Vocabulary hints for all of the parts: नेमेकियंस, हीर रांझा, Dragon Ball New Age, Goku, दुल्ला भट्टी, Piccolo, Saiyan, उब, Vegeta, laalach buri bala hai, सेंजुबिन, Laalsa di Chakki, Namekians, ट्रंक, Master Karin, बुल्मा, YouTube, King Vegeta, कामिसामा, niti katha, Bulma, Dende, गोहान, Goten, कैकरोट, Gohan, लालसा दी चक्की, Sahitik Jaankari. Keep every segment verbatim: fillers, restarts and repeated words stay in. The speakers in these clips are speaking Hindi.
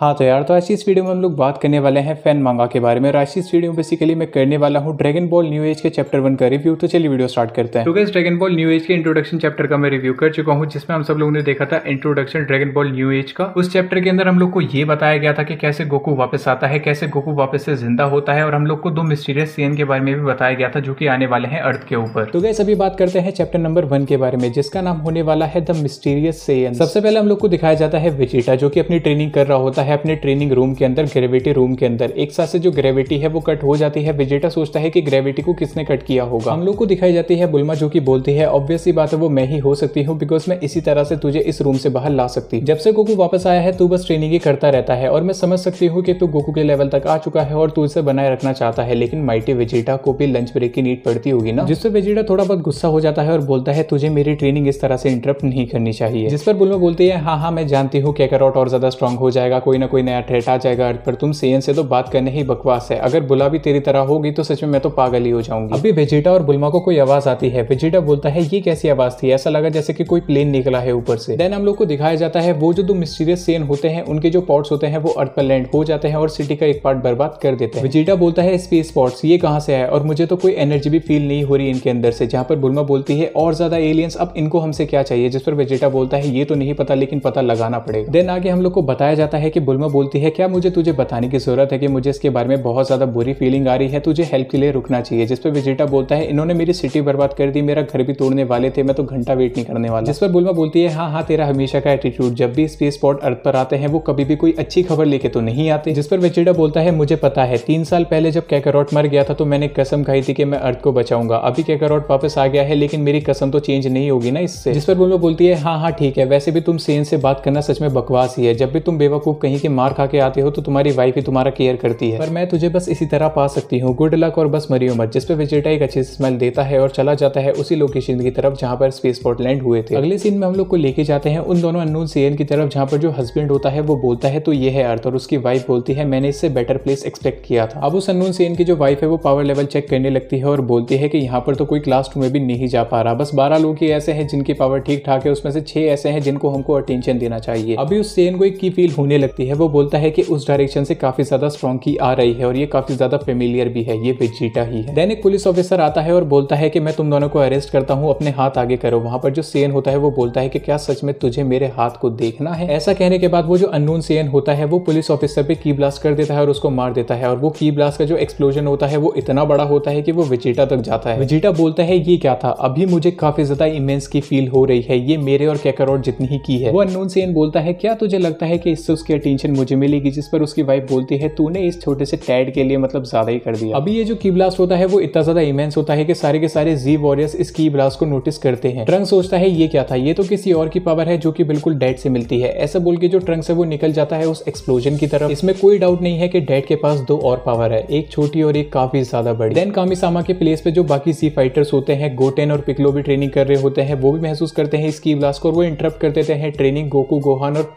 हाँ तो यार, तो ऐसी इस वीडियो में हम लोग बात करने वाले हैं फैन मांगा के बारे में। और ऐसी इस वीडियो में बेसिकली मैं करने वाला हूँ ड्रैगन बॉल न्यू एज के चैप्टर वन का रिव्यू। तो चलिए वीडियो स्टार्ट करते हैं। तो guys, Dragon Ball new age के इंट्रोडक्शन चैप्टर का मैं रिव्यू कर चुका हूँ, जिसमें हम सब लोगों ने देखा था introduction Dragon Ball new age का। उस चैप्टर के अंदर हम लोग को ये बताया गया था कि कैसे गोकू वापस आता है, कैसे गोकू वापस से जिंदा होता है, और हम लोग को दो मिस्टीरियस सीएन के बारे में भी बताया गया था जो कि आने वाले हैं अर्थ के ऊपर। तो गाइस, अभी बात करते हैं चैप्टर नंबर वन के बारे में, जिसका नाम होने वाला है द मिस्टीरियस सीएन। सबसे पहले हम लोग को दिखाया जाता है वेजिटा, जो कि अपनी ट्रेनिंग कर रहा होता है अपने ट्रेनिंग रूम के अंदर, ग्रेविटी रूम के अंदर। एक साथ से जो ग्रेविटी है वो कट हो जाती है। वेजिटा सोचता है कि ग्रेविटी को किसने कट किया होगा। हम लोग को दिखाई जाती है बुल्मा, जो कि बोलती है ऑब्वियसली बात है वो मैं ही हो सकती हूँ, बिकॉज मैं इसी तरह से तुझे इस रूम से बाहर ला सकती। जब से गोकू वापस आया है तू बस ट्रेनिंग ही करता रहता है, और मैं समझ सकती हूँ कि तू गोकू के लेवल तक आ चुका है और तू इसे बनाए रखना चाहता है। लेकिन माइटी वेजिटा को भी लंच ब्रेक की नीड पड़ती होगी ना, जिससे वेजिटा थोड़ा बहुत गुस्सा हो जाता है और बोलता है तुझे मेरी ट्रेनिंग इस तरह से इंटरप्ट नहीं करनी चाहिए। जिस पर बुल्मा बोलती है हाँ हाँ मैं जानती हूँ कैकरोट और ज्यादा स्ट्रॉन्ग हो जाएगा, कोई ना कोई नया थ्रेट आ जाएगा अर्थ पर, तुम सीएन से तो बात करने ही बकवास है, अगर बुला भी तेरी तरह होगी तो सच में मैं तो पागल ही हो जाऊंगी। अभी वेजिटा और बुल्मा को कोई आवाज आती है। वेजिटा बोलता है ये कैसी आवाज थी, ऐसा लगा जैसे कि कोई प्लेन निकला है ऊपर से। देन हम लोग को दिखाया जाता है वो जो दो मिस्टीरियस सीएन होते हैं उनके जो पॉड्स होते हैं वो अर्थ पर लैंड हो जाते हैं और सिटी का एक पार्ट बर्बाद कर देते हैं। वेजिटा बोलता है स्पेस पॉड्स ये कहाँ से है, और मुझे तो कोई एनर्जी भी फील नहीं हो रही इनके अंदर से। जहाँ पर बुल्मा बोलती है और ज्यादा एलियंस, अब इनको हमसे क्या चाहिए। जिस पर वेजिटा बोलता है ये तो नहीं पता, लेकिन पता लगाना पड़ेगा। देन आगे हम लोग को बताया जाता है कि बुल्मा बोलती है क्या मुझे तुझे बताने की जरूरत है कि मुझे इसके बारे में बहुत ज्यादा बुरी फीलिंग आ रही है, तुझे हेल्प के लिए रुकना चाहिए। जिस पर वेजिटा बोलता है इन्होंने मेरी सिटी बर्बाद कर दी, मेरा घर भी तोड़ने वाले थे, मैं तो घंटा वेट नहीं करने वाला। जिस पर बुल्मा बोलती है हाँ हाँ तेरा हमेशा का एटीट्यूड, जब भी स्पेस पॉड अर्थ पर आते हैं वो कभी भी कोई अच्छी खबर लेके तो नहीं आते। जिस पर वेजिटा बोलता है मुझे पता है, तीन साल पहले जब कैकरोट मर गया था तो मैंने कसम खाई थी कि मैं अर्थ को बचाऊंगा। अभी कैकरोट वापस आ गया है लेकिन मेरी कसम तो चेंज नहीं होगी ना इससे। जिस पर बुल्मा बोलती है हाँ हाँ ठीक है, वैसे भी तुम सीएन से बात करना सच में बकवास ही है, जब भी तुम बेवकूफ कहीं के मार खा के आते हो तो तुम्हारी वाइफ ही तुम्हारा केयर करती है, पर मैं तुझे बस इसी तरह पा सकती हूँ, गुड लक और बस मरियो मत। जिस पे वेजिटा एक अच्छी स्मेल देता है और चला जाता है उसी लोकेशन की तरफ जहाँ पर स्पेस पॉट लैंड हुए थे। अगले सीन में हम लोग को लेके जाते हैं उन दोनों अननोन सीएन की तरफ, जहाँ पर जो हस्बैंड होता है वो बोलता है तो ये है अर्थ, और उसकी वाइफ बोलती है मैंने इससे बेटर प्लेस एक्सपेक्ट किया था। अब उस अननोन सीएन की जो वाइफ है वो पावर लेवल चेक करने लगती है और बोलती है कि यहाँ पर तो कोई क्लास टू में भी नहीं जा पा रहा, बस बारह लोग ही ऐसे हैं जिनकी पावर ठीक ठाक है, उसमें से छह ऐसे हैं जिनको हमको अटेंशन देना चाहिए। अभी उस सीएन को एक की फील होने लगती है, वो बोलता है कि उस डायरेक्शन से काफी ज्यादा स्ट्रॉन्ग की आ रही है और ये काफी ज्यादा फेमिलियर भी है, ये वेजिटा ही है। देन एक पुलिस ऑफिसर आता है और बोलता है कि मैं तुम दोनों को अरेस्ट करता हूँ, अपने हाथ आगे करो। वहाँ पर जो सीएन होता है वो बोलता है कि क्या सच में तुझे मेरे हाथ को देखना है। ऐसा कहने के बाद वो जो अननोन सीएन होता है वो पुलिस ऑफिसर पे की ब्लास्ट कर देता है और उसको मार देता है, और वो की ब्लास्ट का जो एक्सप्लोजन होता है वो इतना बड़ा होता है कि वो वेजिटा तक जाता है। वेजिटा बोलता है ये क्या था, अभी मुझे काफी ज्यादा इमेंस की फील हो रही है, ये मेरे और कैकरोट जितनी ही की है। वो अननोन सीएन बोलता है क्या तुझे लगता है कि इससे उसकी अटेंशन मुझे मिलेगी। जिस पर उसकी वाइफ बोलती है तूने इस छोटे से टैड के लिए मतलब ज्यादा ही कर दिया। अभी ये जो की ब्लास्ट होता है वो इतना ज्यादा इमेंस होता है कि सारे के सारे जी वॉरियर्स इस की ब्लास्ट को नोटिस करते हैं। ट्रंक सोचता है ये क्या था, ये तो किसी और की पावर है जो कि बिल्कुल डेड से मिलती है। ऐसा बोल के जो ट्रंक से वो निकल जाता है उस एक्सप्लोजन की तरफ। इसमें कोई डाउट नहीं है कि डेड के पास दो और पावर है, एक छोटी और एक काफी ज्यादा बड़ी। देन कामिसामा के प्लेस पे जो बाकी सी फाइटर्स होते हैं गोटेन और पिकलो भी ट्रेनिंग कर रहे होते हैं, वो भी महसूस करते हैं इस की ब्लास्ट को और वो इंटरप्ट कर देते हैं ट्रेनिंग गोकू गोहान और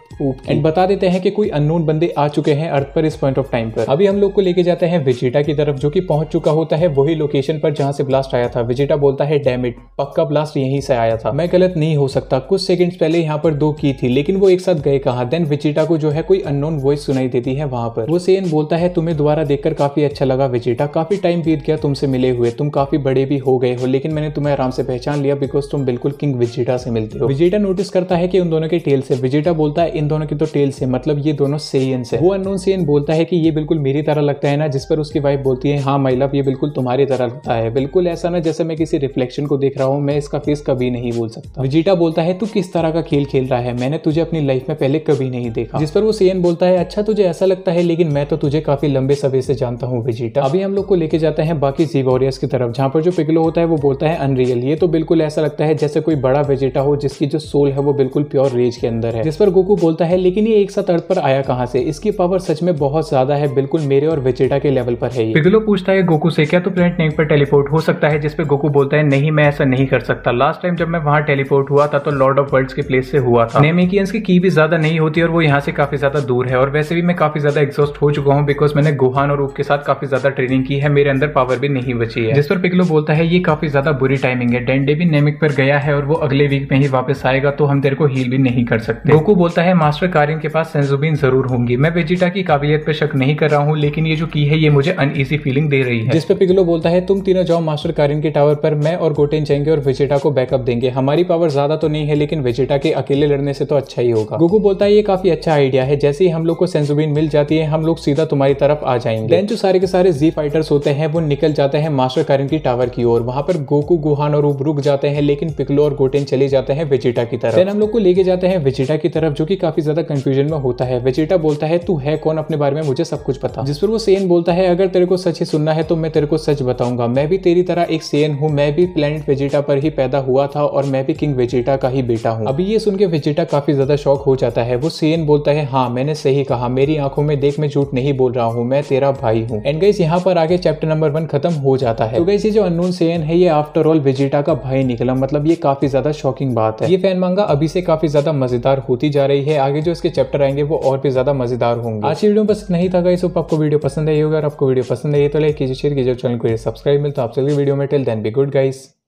एंड बता देते हैं कि कोई अननोन बंदे आ चुके हैं अर्थ पर इस पॉइंट ऑफ टाइम पर। अभी हम लोग को लेके जाते हैं वेजिटा की तरफ, जो कि पहुंच चुका होता है वही लोकेशन पर जहां से ब्लास्ट आया था। वेजिटा बोलता है डैम इट, पक्का ब्लास्ट यहीं से आया था, मैं गलत नहीं हो सकता, कुछ सेकंड्स पहले यहाँ पर दो की थी लेकिन वो एक साथ गए कहाँ। देन वेजिटा को जो है कोई अननोन वॉइस सुनाई देती है वहां पर। वो सीएन बोलता है तुम्हें दोबारा देखकर काफी अच्छा लगा वेजिटा, काफी टाइम बीत गया तुमसे मिले हुए, तुम काफी बड़े भी हो गए हो, लेकिन मैंने तुम्हें आराम से पहचान लिया बिकॉज तुम बिल्कुल किंग वेजिटा से मिलते हो। वेजिटा नोटिस करता है कि उन दोनों के टेल से, वेजिटा बोलता है इन दोनों की तो टेल से, मतलब ये दोनों सेयन से। वो अननोन सेयन बोलता है कि ये बिल्कुल मेरी तरह लगता है ना। जिस पर उसकी वाइफ बोलती है हाँ माय लव ये बिल्कुल तुम्हारी तरह लगता है, बिल्कुल ऐसा ना जैसे मैं किसी रिफ्लेक्शन को देख रहा हूँ, मैं इसका फेस कभी नहीं बोल सकता। वेजिटा बोलता है तू किस तरह का खेल खेल रहा है, मैंने तुझे अपनी लाइफ में पहले कभी नहीं देखा। जिस पर वो सेयन बोलता है अच्छा तुझे ऐसा लगता है, लेकिन मैं तो तुझे काफी लंबे समय से जानता हूँ वेजिटा। अभी हम लोग को लेके जाते हैं बाकी जी वॉरियर्स की तरफ, जहाँ पर जो पिकलो होता है वो बोलता है अनरियल, ये तो बिल्कुल ऐसा लगता है जैसे कोई बड़ा वेजिटा हो जिसकी जो सोल है वो बिल्कुल प्योर रेज के अंदर है। जिस पर गोकू बोलता है लेकिन ये एक साथ अर्थ पर आया कहाँ से, इसकी पावर सच में बहुत ज्यादा है, बिल्कुल मेरे और वेजिटा के लेवल पर है। पिकलो पूछता है गोकू से क्या तू प्लेनेट नेम पर टेलीपोर्ट हो सकता है। जिस पे गोकू बोलता है नहीं मैं ऐसा नहीं कर सकता, लास्ट टाइम जब मैं वहाँ टेलीपोर्ट हुआ था तो लॉर्ड ऑफ वर्ल्ड्स के प्लेस से हुआ था, नेमेकियंस की की भी ज्यादा नहीं होती और वो यहाँ से काफी ज्यादा दूर है, और वैसे भी मैं काफी ज्यादा एग्जॉस्ट हो चुका हूँ बिकॉज मैंने गोहान और रूप के साथ काफी ज्यादा ट्रेनिंग की है, मेरे अंदर पावर भी नहीं बची है। जिस पर पिकलो बोलता है ये काफी ज्यादा बुरी टाइमिंग है, डेंडे भी नेमिक पर गया है और वो अगले वीक में ही वापस आएगा, तो हम तेरे को हील भी नहीं कर सकते। गोकू बोलता है मास्टर कारिन के पास सेंजुबिन जरूर होंगी। मैं वेजिटा की काबिलियत पर शक नहीं कर रहा हूँ, लेकिन ये जो की है ये मुझे अनईजी फीलिंग दे रही है। जिस पे पिकलो बोलता है तुम तीनों जाओ मास्टर कारिन के टावर पर, मैं और गोटेन जाएंगे और वेजिटा को बैकअप देंगे। हमारी पावर ज्यादा तो नहीं है लेकिन वेजिटा के अकेले लड़ने से तो अच्छा ही होगा। गोकू बोलता है ये काफी अच्छा आइडिया है, जैसे ही हम लोग को सेंजुबिन मिल जाती है हम लोग सीधा तुम्हारी तरफ आ जाएंगे। देन जो सारे के सारे जी फाइटर्स होते हैं वो निकल जाते हैं मास्टर कारिन की टावर की ओर। वहाँ पर गोकू, गुहान और उब रुक जाते हैं, लेकिन पिकलो और गोटेन चले जाते हैं वेजिटा की तरफ। देन हम लोग को लेके जाते हैं वेजिटा की तरफ जो कि काफी ज्यादा कंफ्यूजन में होता है। वेजिटा बोलता है तू है कौन, अपने बारे में मुझे सब कुछ बता। जिस पर वो सेयन बोलता है अगर तेरे को सच ही सुनना है तो मैं तेरे को सच बताऊंगा, मैं भी तेरी तरह एक सेयन हूँ, मैं भी प्लेनेट वेजिटा पर ही पैदा हुआ था और मैं भी किंग वेजिटा का ही बेटा हूँ। अभी ये सुन के वेजिटा काफी ज्यादा शॉक हो जाता है। वो सेयन बोलता है हाँ मैंने सही कहा, मेरी आंखों में देख, मैं झूठ नहीं बोल रहा हूँ, मैं तेरा भाई हूँ। एंड गाइस यहाँ पर आगे चैप्टर नंबर वन खत्म हो जाता है। तो गाइस ये जो अननोन सेयन है ये आफ्टर ऑल वेजिटा का भाई निकला, मतलब ये काफी ज्यादा शॉकिंग बात है। ये फैन मांगा अभी से काफी ज्यादा मजेदार होती जा रही है, आगे जो इसके चैप्टर आएंगे वो और भी ज्यादा मजेदार होंगे। आज की वीडियो बस नहीं था गाइस, आपको वीडियो पसंद आई होगा। अगर आपको वीडियो पसंद आई तो लाइक कीजिए, शेयर कीजिए, चैनल को सब्सक्राइब। मिलता है आप सभी वीडियो में, till then be good guys.